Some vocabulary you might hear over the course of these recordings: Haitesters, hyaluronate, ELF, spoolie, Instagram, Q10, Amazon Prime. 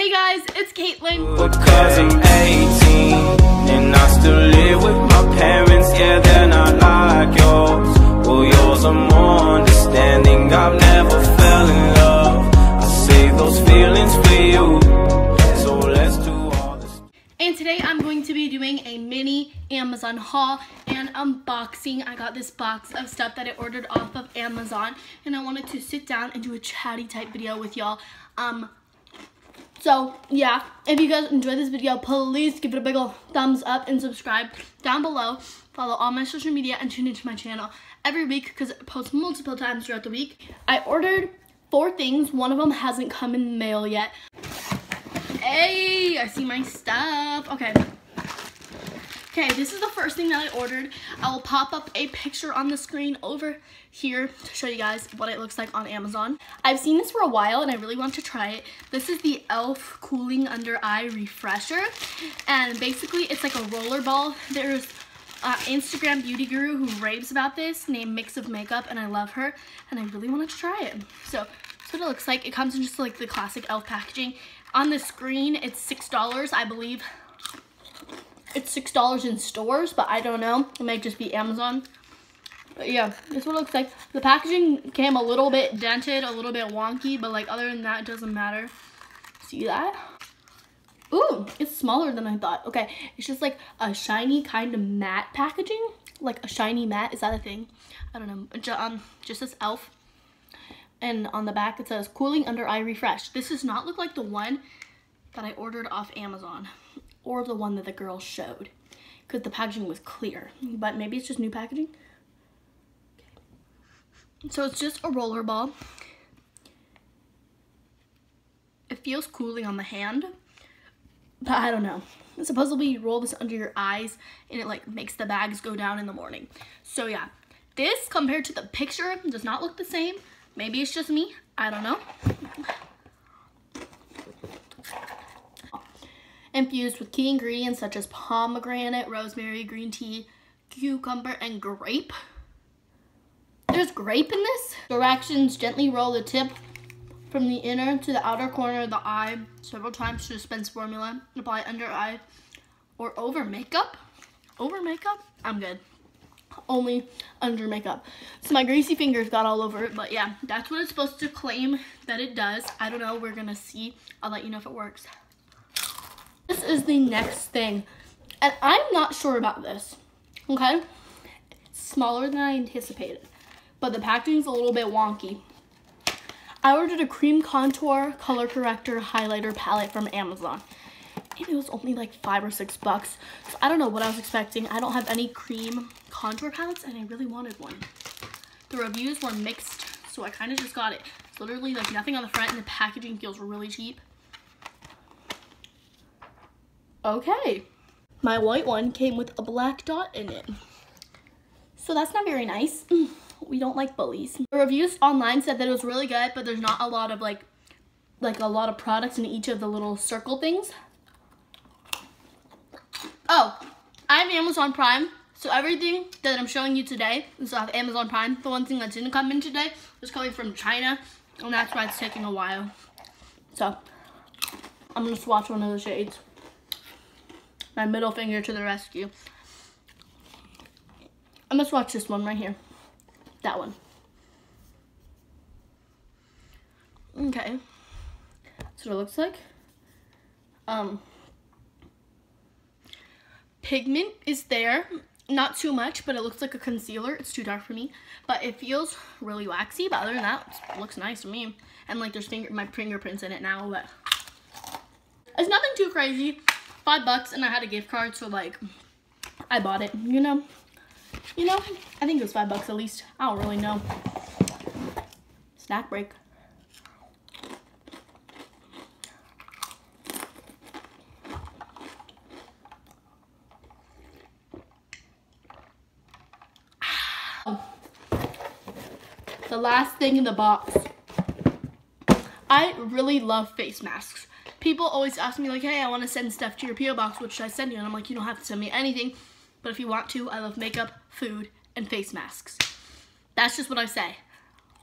Hey guys, it's Caitlin. Because I'm 18 and I still live with my parents. Yeah, they're not like yours. Well, yours are more understanding. I've never fell in love. I save those feelings for you. So let's do all this. And today I'm going to be doing a mini Amazon haul and unboxing. I got this box of stuff that I ordered off of Amazon, and I wanted to sit down and do a chatty type video with y'all. So yeah, if you guys enjoyed this video, please give it a big ol' thumbs up and subscribe down below. Follow all my social media and tune into my channel every week because I post multiple times throughout the week. I ordered 4 things. One of them hasn't come in the mail yet. Hey, I see my stuff. Okay, this is the first thing that I ordered. I will pop up a picture on the screen over here to show you guys what it looks like on Amazon. I've seen this for a while and I really want to try it. This is the ELF Cooling Under Eye Refresher. And basically it's like a roller ball. There's an Instagram beauty guru who raves about this named Mix of Makeup, and I love her and I really wanted to try it. So that's what it looks like. It comes in just like the classic ELF packaging. On the screen it's $6, I believe. It's $6 in stores, but I don't know. It might just be Amazon. But yeah, that's what it looks like. The packaging came a little bit dented, a little bit wonky, but like other than that, it doesn't matter. See that? Ooh, it's smaller than I thought. Okay, it's just like a shiny kind of matte packaging. Like a shiny matte, is that a thing? I don't know. Just this ELF. And on the back, it says Cooling Under Eye Refresh. This does not look like the one that I ordered off Amazon, or the one that the girl showed, because the packaging was clear, but maybe it's just new packaging. Okay. So it's just a roller ball. It feels cooling on the hand, but I don't know. Supposedly you roll this under your eyes and it like makes the bags go down in the morning. So yeah, this compared to the picture does not look the same. Maybe it's just me, I don't know. Infused with key ingredients such as pomegranate, rosemary, green tea, cucumber, and grape. There's grape in this? Directions: gently roll the tip from the inner to the outer corner of the eye several times to dispense formula. Apply under eye or over makeup. Over makeup? I'm good. Only under makeup. So my greasy fingers got all over it, but yeah, that's what it's supposed to claim that it does. I don't know. We're gonna see. I'll let you know if it works. This is the next thing, and I'm not sure about this, okay? It's smaller than I anticipated, but the packaging's a little bit wonky. I ordered a cream contour color corrector highlighter palette from Amazon, and it was only like $5 or $6, so I don't know what I was expecting. I don't have any cream contour palettes, and I really wanted one. The reviews were mixed, so I kind of just got it. It's literally like nothing on the front, and the packaging feels really cheap. Okay, my white one came with a black dot in it, so that's not very nice. We don't like bullies. The reviews online said that it was really good, but there's not a lot of like a lot of products in each of the little circle things. Oh, I have Amazon Prime, so everything that I'm showing you today is off Amazon Prime. The one thing that didn't come in today was coming from China, and that's why it's taking a while. So I'm gonna swatch one of the shades. My middle finger to the rescue. I'm gonna swatch this one right here. That one. Okay. That's what it looks like. Pigment is there. Not too much, but it looks like a concealer. It's too dark for me. But it feels really waxy. But other than that, it looks nice to me. And like there's my fingerprints in it now, but it's nothing too crazy. $5, and I had a gift card, so like I bought it, you know, I think it was $5 at least. I don't really know. Snack break. The last thing in the box. I really love face masks. People always ask me, like, hey, I want to send stuff to your P.O. box. What should I send you? And I'm like, you don't have to send me anything. But if you want to, I love makeup, food, and face masks. That's just what I say.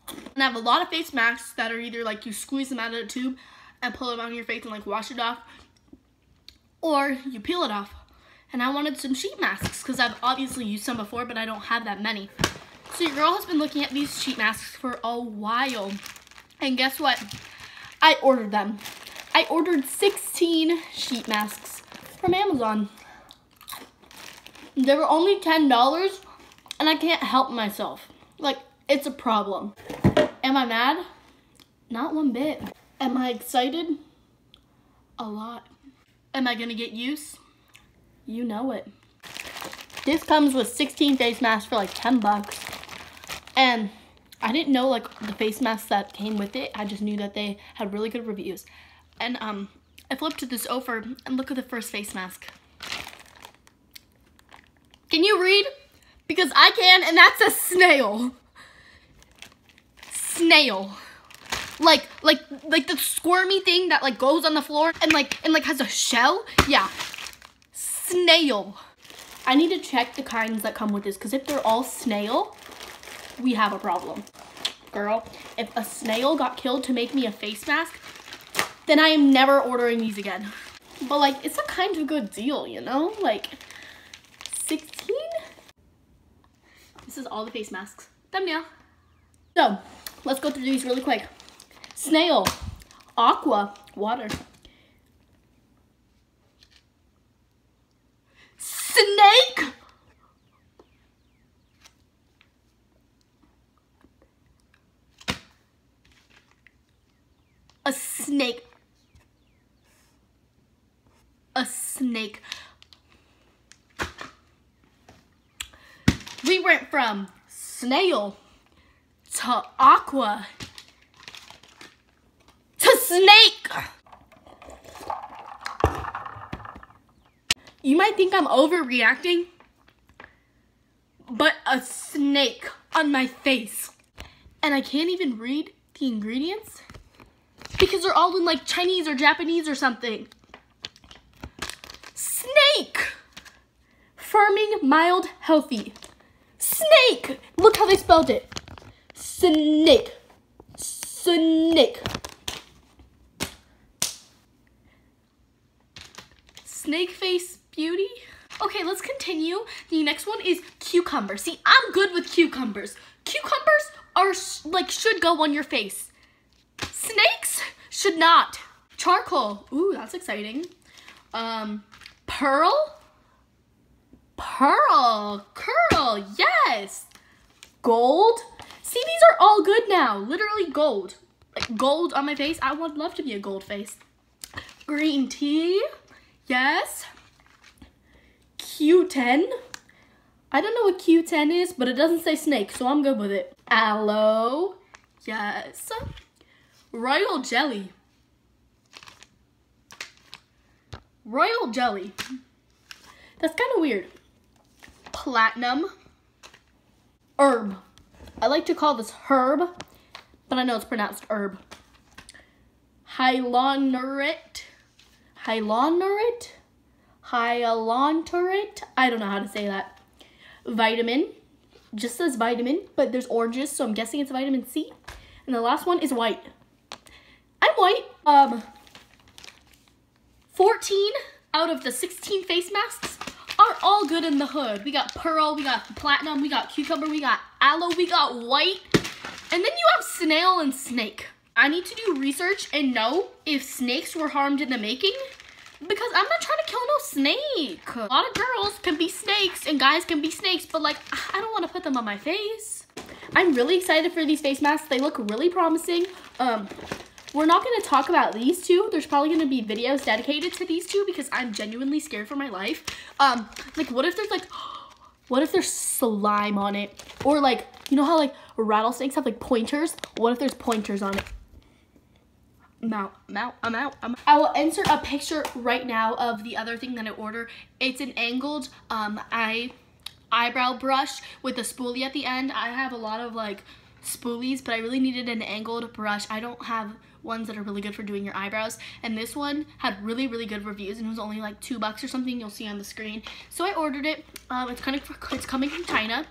And I have a lot of face masks that are either, like, you squeeze them out of the tube and pull it on your face and like wash it off, or you peel it off. And I wanted some sheet masks because I've obviously used some before, but I don't have that many. So your girl has been looking at these sheet masks for a while, and guess what? I ordered them. I ordered 16 sheet masks from Amazon. They were only $10, and I can't help myself. Like, it's a problem. Am I mad? Not one bit. Am I excited? A lot. Am I gonna get use? You know it. This comes with 16 face masks for like $10. And I didn't know like the face masks that came with it. I just knew that they had really good reviews. And I flipped this over and look at the first face mask. Can you read? Because I can, and that's a snail. Snail. Like the squirmy thing that like goes on the floor and like has a shell. Yeah. Snail. I need to check the kinds that come with this, because if they're all snail, we have a problem. Girl, if a snail got killed to make me a face mask, then I am never ordering these again. But like, it's a kind of good deal, you know? Like, 16? This is all the face masks. Thumbnail. So, let's go through these really quick. Snail, aqua, water. Snake? A snake. A snake. We went from snail to aqua to snake. You might think I'm overreacting, but a snake on my face. And I can't even read the ingredients because they're all in like Chinese or Japanese or something. Snake! Firming, mild, healthy. Snake! Look how they spelled it. Snake. Snake. Snake face beauty. Okay, let's continue. The next one is cucumber. See, I'm good with cucumbers. Cucumbers are should go on your face. Snakes should not. Charcoal. Ooh, that's exciting. Pearl. Pearl. Curl. Yes. Gold. See, these are all good now. Literally gold. Like gold on my face. I would love to be a gold face. Green tea. Yes. Q10. I don't know what Q10 is, but it doesn't say snake, so I'm good with it. Aloe. Yes. Royal jelly. Royal jelly. That's kind of weird. Platinum. Herb. I like to call this herb, but I know it's pronounced herb. Hyaluronate. Hyaluronate? Hyaluronate? I don't know how to say that. Vitamin. Just says vitamin, but there's oranges, so I'm guessing it's vitamin C. And the last one is white. I'm white. 14 out of the 16 face masks are all good in the hood. We got pearl, we got platinum, we got cucumber, we got aloe, we got white. And then you have snail and snake. I need to do research and know if snakes were harmed in the making, because I'm not trying to kill no snake. A lot of girls can be snakes and guys can be snakes, but like, I don't want to put them on my face. I'm really excited for these face masks. They look really promising. We're not going to talk about these two. There's probably going to be videos dedicated to these two because I'm genuinely scared for my life. Like, what if there's like, what if there's slime on it? Or like, you know how like rattlesnakes have like pointers? What if there's pointers on it? I'm out. I will insert a picture right now of the other thing that I ordered. It's an angled eyebrow brush with a spoolie at the end. I have a lot of like spoolies, but I really needed an angled brush. I don't have ones that are really good for doing your eyebrows, and this one had really good reviews and it was only like $2 or something. You'll see on the screen. So I ordered it. It's coming from China,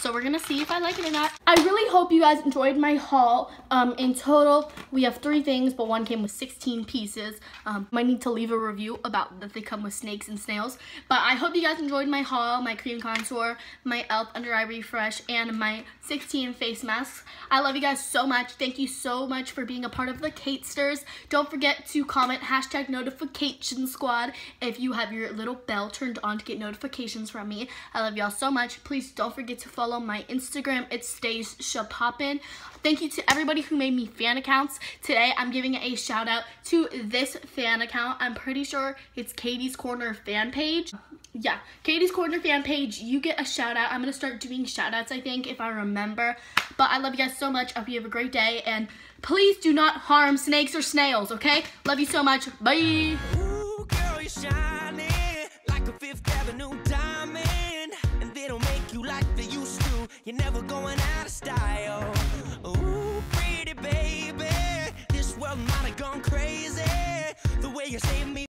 so we're gonna see if I like it or not. I really hope you guys enjoyed my haul. In total we have 3 things, but one came with 16 pieces. Might need to leave a review about that they come with snakes and snails, but I hope you guys enjoyed my haul, my cream contour, my ELF under eye refresh, and my 16 face masks. I love you guys so much. Thank you so much for being a part of the Haitesters. Don't forget to comment #notification squad if you have your little bell turned on to get notifications from me. I love y'all so much. Please don't forget to follow my Instagram. It stays shapoppin'. Thank you to everybody who made me fan accounts. Today I'm giving a shout out to this fan account. I'm pretty sure it's Katie's Corner fan page. Yeah, Katie's Corner fan page. You get a shout out. I'm gonna start doing shout outs, I think, if I remember. But I love you guys so much. I hope you have a great day, and please do not harm snakes or snails, okay? Love you so much. Bye. Ooh, girl, you're shining like a 5th Avenue diamond, and they don't make you like they used to. You're never going out of style. Ooh, pretty baby, this world might have gone crazy the way you saved me.